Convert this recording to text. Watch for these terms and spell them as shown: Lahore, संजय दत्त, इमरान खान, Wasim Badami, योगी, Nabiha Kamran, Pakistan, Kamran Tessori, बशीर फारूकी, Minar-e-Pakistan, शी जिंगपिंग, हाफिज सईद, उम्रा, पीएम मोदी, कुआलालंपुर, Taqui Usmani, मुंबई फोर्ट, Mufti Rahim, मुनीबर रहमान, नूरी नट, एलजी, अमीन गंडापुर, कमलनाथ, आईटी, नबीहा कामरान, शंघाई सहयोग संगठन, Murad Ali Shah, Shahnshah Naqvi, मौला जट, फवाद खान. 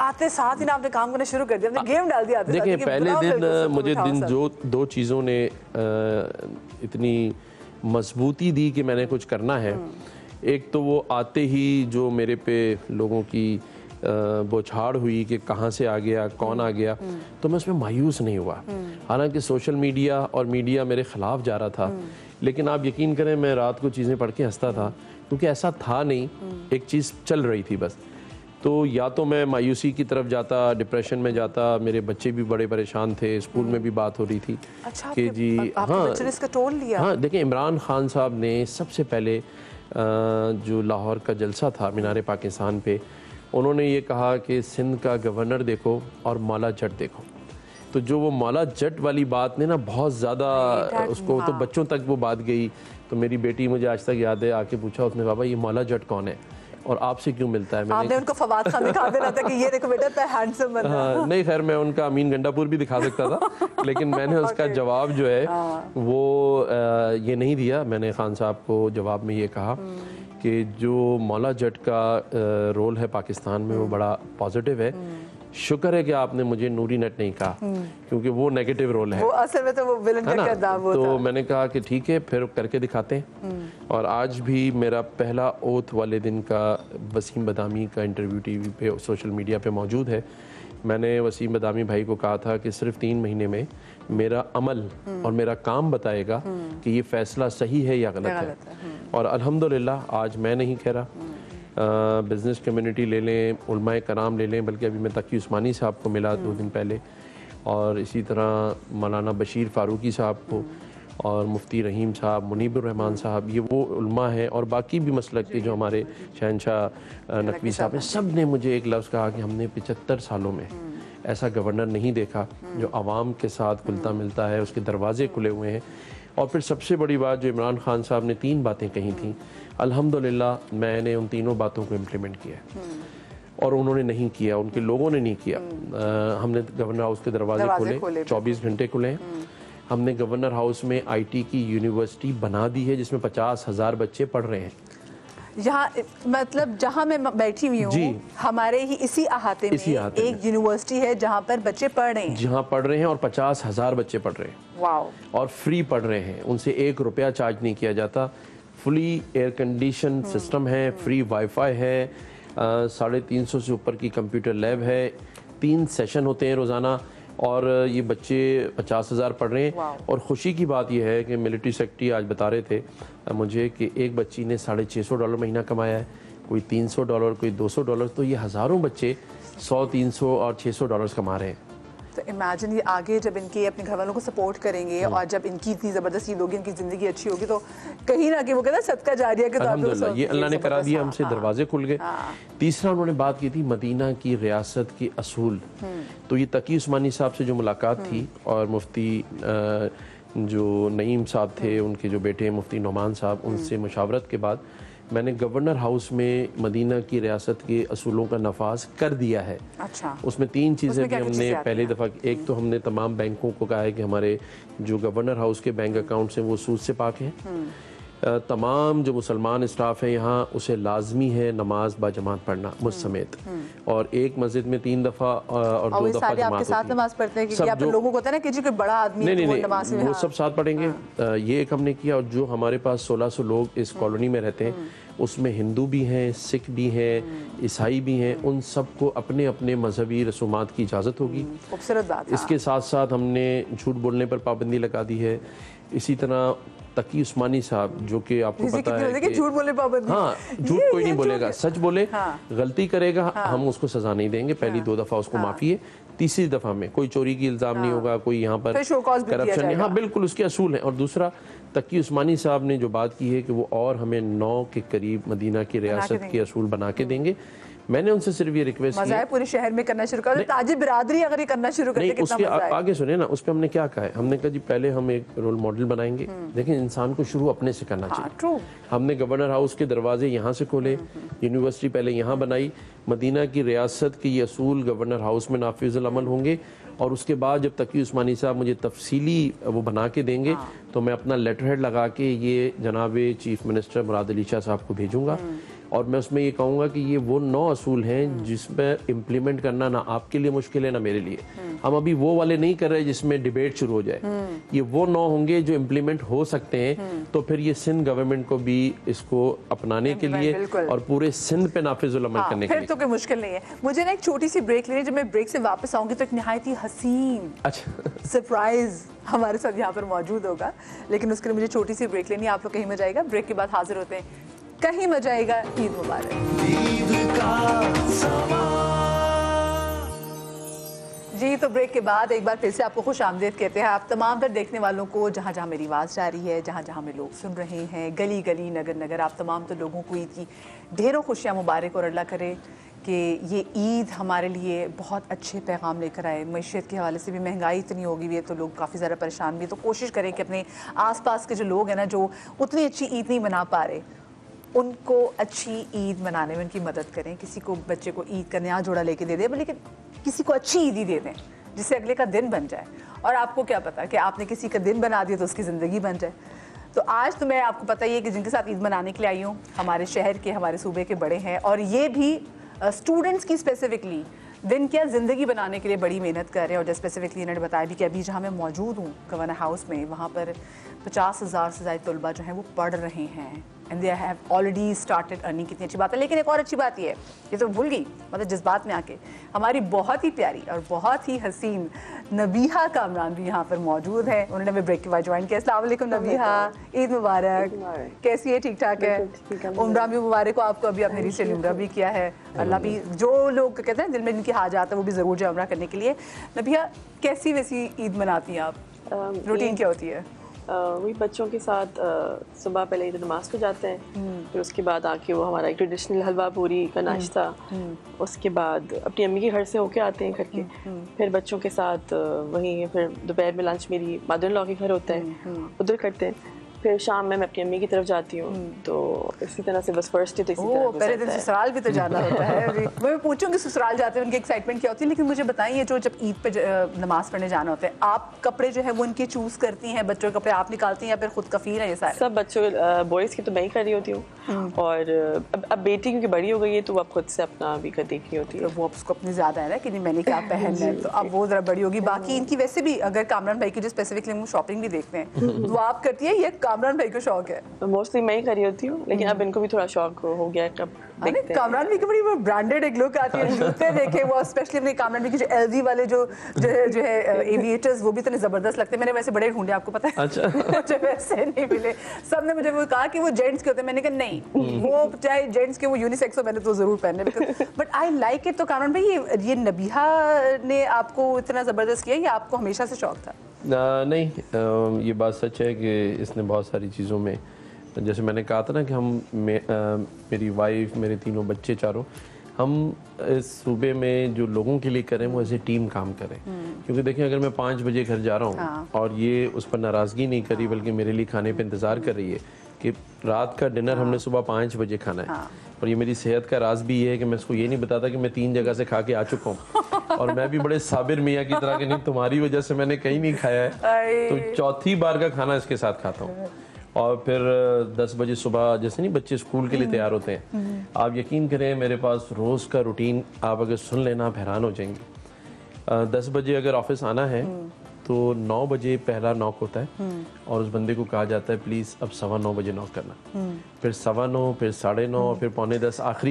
आते साथ ही ना आपने काम करना शुरू कर दिया, आपने गेम डाल दिया। देखिए पहले दिन मुझे जो दो चीज़ों ने इतनी मजबूती दी कि मैंने कुछ करना है। एक तो वो आते ही जो मेरे पे लोगों की बौछाड़ हुई कि कहाँ से आ गया, कौन आ गया, तो मैं उसमें मायूस नहीं हुआ। हालांकि सोशल मीडिया और मीडिया मेरे खिलाफ जा रहा था, लेकिन आप यकीन करें मैं रात को चीज़ें पढ़ के हंसता था, क्योंकि ऐसा था नहीं, एक चीज़ चल रही थी बस। तो या तो मैं मायूसी की तरफ जाता, डिप्रेशन में जाता। मेरे बच्चे भी बड़े परेशान थे, स्कूल में भी बात हो रही थी। अच्छा, कि जी आपने इसका टोल लिया। हाँ, देखिए इमरान खान साहब ने सबसे पहले जो लाहौर का जलसा था मीनार-ए-पाकिस्तान पे, उन्होंने ये कहा कि सिंध का गवर्नर देखो और मौला जट देखो। तो जो वो मौला जट वाली बात ने ना बहुत ज़्यादा उसको, तो बच्चों तक वो बात गई। तो मेरी बेटी मुझे आज तक याद है, आके पूछा उसने, बाबा ये मौला जट कौन है और आपसे क्यों मिलता है? मैंने आपने उनको फवाद खान दिखा देना था कि ये देखो बेटा तो हैंडसम बना। हाँ, नहीं खैर मैं उनका अमीन गंडापुर भी दिखा सकता था, लेकिन मैंने उसका जवाब जो है वो ये नहीं दिया। मैंने खान साहब को जवाब में ये कहा कि जो मौला जट का रोल है पाकिस्तान में वो बड़ा पॉजिटिव है। शुक्र है कि आपने मुझे नूरी नट नहीं कहा, क्योंकि वो नेगेटिव रोल है, वो असल में तो वो विलन का किरदार वो था। तो मैंने कहा कि ठीक है, फिर करके दिखाते हैं। और आज भी मेरा पहला ओथ वाले दिन का वसीम बदामी का इंटरव्यू टीवी पे, सोशल मीडिया पे मौजूद है। मैंने वसीम बदामी भाई को कहा था कि सिर्फ 3 महीने में मेरा अमल और मेरा काम बताएगा कि ये फैसला सही है या गलत है। और अल्हम्दुलिल्लाह आज मैं नहीं कह रहा, बिज़नेस कम्युनिटी ले लें, उलमाए कराम ले लें, बल्कि अभी मैं तकी उस्मानी साहब को मिला 2 दिन पहले, और इसी तरह मौलाना बशीर फारूकी साहब को, और मुफ्ती रहीम साहब, मुनीबर रहमान साहब, ये वो उलमा हैं। और बाकी भी मसलक के जो हमारे शहनशाह नकवी साहब हैं, सब ने मुझे एक लफ्ज़ कहा कि हमने 75 सालों में ऐसा गवर्नर नहीं देखा जो आवाम के साथ खुलता मिलता है, उसके दरवाजे खुले हुए हैं। और फिर सबसे बड़ी बात जो इमरान खान साहब ने 3 बातें कही थी, अल्हम्दुलिल्लाह मैंने उन 3 बातों को इम्प्लीमेंट किया और उन्होंने नहीं किया, उनके लोगों ने नहीं किया। हमने गवर्नर हाउस के दरवाजे खोले, 24 घंटे खुले हैं। हमने गवर्नर हाउस में आईटी की यूनिवर्सिटी बना दी है, जिसमें 50,000 बच्चे पढ़ रहे हैं। यहाँ मतलब जहाँ मैं बैठी हुई हूँ, हमारे ही इसी अहाते में एक यूनिवर्सिटी है जहाँ पर बच्चे पढ़ रहे हैं, जहाँ पढ़ रहे हैं और 50,000 बच्चे पढ़ रहे हैं। वाह। और फ्री पढ़ रहे हैं, उनसे 1 रुपया चार्ज नहीं किया जाता। फुली एयर कंडीशन सिस्टम है, फ्री वाईफाई है, 350 से ऊपर की कंप्यूटर लैब है, 3 सेशन होते हैं रोज़ाना, और ये बच्चे 50,000 पढ़ रहे हैं। और ख़ुशी की बात यह है कि मिलिट्री सेक्रेटरी आज बता रहे थे मुझे कि एक बच्ची ने $650 महीना कमाया है, कोई $300, कोई $200। तो ये हज़ारों बच्चे 100, 300 और $600 कमा रहे हैं। तो इमेजिन ये आगे जब इनके अपने घर वालों को सपोर्ट करेंगे और जब इनकी इतनी ज़बरदस्त ये लोग, इनकी ज़िंदगी अच्छी होगी, तो कहीं ना कहीं वो कहते हैं सदका जारिया के तौर पे अल्लाह ने करा दिया, हमसे दरवाजे खुल गए। तीसरा उन्होंने बात की थी मदीना की रियासत की असूल। तो ये तकी उस्मानी साहब से जो मुलाकात थी, और मुफ्ती जो नईम साहब थे, उनके जो बेटे मुफ्ती रहमान साहब, उनसे मुशावरत के बाद मैंने गवर्नर हाउस में मदीना की रियासत के असूलों का नफाज कर दिया है। अच्छा। उसमें 3 चीज़ें भी हमने पहली दफ़ा, एक तो हमने तमाम बैंकों को कहा है कि हमारे जो गवर्नर हाउस के बैंक अकाउंट्स हैं वो सूद से पाक हैं। तमाम जो मुसलमान स्टाफ है यहाँ, उसे लाजमी है नमाज बाजमात पढ़ना, मुझ समेत। और एक मस्जिद में 3 दफ़ा और 2 दफ़ा जमात पढ़ते हैं, क्योंकि आप लोगों को होता है ना कि जी कोई बड़ा आदमी है वो नमाज में, वो सब साथ पढ़ेंगे। ये एक हमने किया। और जो हमारे पास 1600 लोग इस कॉलोनी में रहते हैं, उसमें हिंदू भी हैं, सिख भी हैं, ईसाई भी हैं, उन सबको अपने अपने मजहबी रसूमात की इजाज़त होगी। खूबसूरत बात। इसके साथ साथ हमने झूठ बोलने पर पाबंदी लगा दी है। इसी तरह तकी उस्मानी साहब जो कि आपको पता है कि झूठ बोले पाबंदी। हाँ, झूठ कोई नहीं बोलेगा, सच बोले। गलती करेगा हम उसको सजा नहीं देंगे। पहली 2 दफ़ा उसको माफ़ी है, तीसरी दफ़ा में कोई चोरी की इल्ज़ाम नहीं होगा, कोई यहाँ पर करप्शन नहीं। हाँ बिल्कुल, उसके असूल हैं। और दूसरा तकी उस्मानी साहब ने जो बात की है कि वो और हमें 9 के करीब मदीना की रियासत के असूल बना के देंगे। मैंने उनसे सिर्फ ये रिक्वेस्ट की है पूरे शहर में करना शुरू कर, ताजी बिरादरी अगर ये करना शुरू कर दे कितना मजा आएगा। आगे सुने ना, उस पर हमने क्या कहा है, हमने कहा जी पहले हम एक रोल मॉडल बनाएंगे, लेकिन इंसान को शुरू अपने से करना चाहिए। हमने गवर्नर हाउस के दरवाजे यहाँ से खोले, यूनिवर्सिटी पहले यहाँ बनाई, मदीना की रियासत के ये असूल गवर्नर हाउस में नाफिजुल अमल होंगे। और उसके बाद जब तकी उस्मानी साहब मुझे तफसीली वो बना के देंगे तो मैं अपना लेटर हेड लगा के ये जनाब चीफ मिनिस्टर मुराद अली शाह साहब को भेजूँगा। और मैं उसमें ये कहूँगा कि ये वो 9 असूल हैं जिसमें इम्प्लीमेंट करना ना आपके लिए मुश्किल है ना मेरे लिए। हम अभी वो वाले नहीं कर रहे जिसमें डिबेट शुरू हो जाए, ये वो 9 होंगे जो इम्प्लीमेंट हो सकते हैं। तो फिर ये सिंध गवर्नमेंट को भी इसको अपनाने के लिए और पूरे सिंध पे नाफिजुल अमल करने के लिए तो कोई मुश्किल नहीं है। मुझे ना एक छोटी सी ब्रेक लेनी है, जब मैं ब्रेक से वापस आऊँगी तो एक नहायत ही हसीन सरप्राइज हमारे साथ यहाँ पर मौजूद होगा, लेकिन उसके लिए मुझे छोटी सी ब्रेक लेनी है। आप लोग कहीं मजा आएगा, ब्रेक के बाद हाजिर होते हैं, कहीं मजा आएगा। ईद मुबारक जी। तो ब्रेक के बाद एक बार फिर से आपको खुश आमदेद कहते हैं आप तमाम तर देखने वालों को, जहाँ जहाँ मेरी आवाज़ जा रही है, जहाँ जहाँ हमें लोग सुन रहे हैं, गली गली नगर नगर, आप तमाम तो लोगों को ईद की ढेरों खुशियाँ मुबारक। और अल्लाह करे कि ये ईद हमारे लिए बहुत अच्छे पैगाम लेकर आए। मैशियत के हवाले से भी महंगाई इतनी हो गई है तो लोग काफ़ी ज़्यादा परेशान भी है, तो कोशिश करें कि अपने आसपास के जो लोग हैं ना जो उतनी अच्छी ईद नहीं मना पा रहे, उनको अच्छी ईद मनाने में उनकी मदद करें। किसी को बच्चे को ईद का नया जोड़ा लेके दे दें, लेकिन किसी को अच्छी ईद ही दे दें जिससे अगले का दिन बन जाए। और आपको क्या पता कि आपने किसी का दिन बना दिया तो उसकी ज़िंदगी बन जाए। तो आज तो मैं आपको पता ही है कि जिनके साथ ईद मनाने के लिए आई हूँ हमारे शहर के हमारे सूबे के बड़े हैं, और ये भी स्टूडेंट्स की स्पेसिफिकली दिन क्या ज़िंदगी बनाने के लिए बड़ी मेहनत कर रहे हैं। और स्पेसिफिकली इन्होंने बताया भी कि अभी जहाँ मैं मौजूद हूँ गवर्नर हाउस में, वहाँ पर 50,000 से ज़्यादा तलबा जो हैं वो पढ़ रहे हैं and they have already started earning. कितनी अच्छी बात है। लेकिन एक और अच्छी बात ये है, ये तो भूल गई मतलब जिस बात में आके, हमारी बहुत ही प्यारी और बहुत ही हसीन नबीहा कामरान भी यहाँ पर मौजूद है। उन्होंने हमें ब्रेक के बाद ज्वाइन किया। अस्सलाम वालेकुम नबीहा, ईद मुबारक। कैसी है? ठीक ठाक है। उम्रा भी मुबारक हो आपको, अभी आपने रिसेंट उम्रा भी किया है। अल्लाह भी जो लोग कहते हैं दिल में जिनकी हाजात है वो भी ज़रूर जाए उम्रा करने के लिए। नबीहा, कैसी वैसी ईद मनाती हैं आप? रूटीन क्या होती है? वही बच्चों के साथ सुबह पहले ईद नमाज को जाते हैं, फिर उसके बाद आके वो हमारा ट्रेडिशनल हलवा पूरी का नाश्ता, उसके बाद अपनी अम्मी के घर से होके आते हैं घर के, फिर बच्चों के साथ वहीं, फिर दोपहर में लंच मेरी मदर इन लॉ के घर होता है, उधर करते हैं, फिर शाम में मैं अपनी अम्मी की तरफ जाती हूँ। तो इसी तरह से बस फर्स्ट डे तो इसी तरह पहले दिन ससुराल भी तो जाना होता है। मैं पूछूंगी ससुराल जाते हैं उनकी एक्साइटमेंट क्या होती है, लेकिन मुझे बताइए जो जब ईद पे नमाज पढ़ने जाना होता है, आप कपड़े जो है वो उनके चूज़ करती हैं? बच्चों के कपड़े आप निकालती हैं या फिर खुद कफील है ये सारे? सब बच्चों बॉयज़ की तो मैं ही कर रही होती हूँ, और अब बेटी क्योंकि बड़ी हो गई है तो अब खुद से अपना भी कर देखनी होती है। वो उसको अपनी ज़्यादा है ना कि नहीं मैंने क्या पहनना है, तो अब वो ज़रा बड़ी होगी। बाकी इनकी वैसे भी अगर कामरान भाई की जो स्पेसिफिकली हम शॉपिंग भी देखते हैं वो आप करती है या कामरान भाई को शौक है? मोस्टली मैं ही करी होती हूँ, लेकिन अब इनको भी थोड़ा शौक हो गया है। कामरान भाई की बड़ी वो ब्रांडेड एक लुक आती है, जूते देखे वो स्पेशली अपने कामरान भाई के जो एलजी वाले जो है एविएटर्स, वो भी इतने जबरदस्त लगते हैं। मैंने वैसे बड़े ढूंढे, आपको पता है, अच्छा मुझे वैसे नहीं मिले। सबने मुझे वो कहा कि वो जेंट्स के होते हैं, मैंने कहा नहीं वो चाहे जेंट्स के वो यूनिसेक्स हो, मैंने तो जरूर पहने, बट आई लाइक इट। तो कामरान भाई ये नबीहा ने आपको इतना जबरदस्त किया या आपको हमेशा से शौक था? नहीं, ये बात सच है कि इसने बहुत सारी चीज़ों में, जैसे मैंने कहा था ना कि हम मेरी वाइफ, मेरे तीनों बच्चे चारों, हम इस सूबे में जो लोगों के लिए करें वो ऐसे टीम काम करें। क्योंकि देखें अगर मैं 5 बजे घर जा रहा हूँ और ये उस पर नाराज़गी नहीं करी बल्कि मेरे लिए खाने पे इंतज़ार कर रही है कि रात का डिनर हमने सुबह 5 बजे खाना है, और ये मेरी सेहत का राज भी ये है कि मैं इसको ये नहीं बताता कि मैं 3 जगह से खा के आ चुका हूँ और मैं भी बड़े साबिर मियाँ की तरह के नहीं तुम्हारी वजह से मैंने कहीं नहीं खाया है, तो चौथी बार का खाना इसके साथ खाता हूँ। और फिर 10 बजे सुबह जैसे नहीं बच्चे स्कूल के लिए तैयार होते हैं, आप यकीन करें मेरे पास रोज़ का रूटीन, आप अगर सुन लेना आप हैरान हो जाएंगे। 10 बजे अगर ऑफिस आना है तो 9 बजे पहला नॉक होता है और उस बंदे को कहा जाता है प्लीज़ अब 9:15 बजे नॉक करना, फिर 9:15, फिर 9:30, फिर 10:15 आखिरी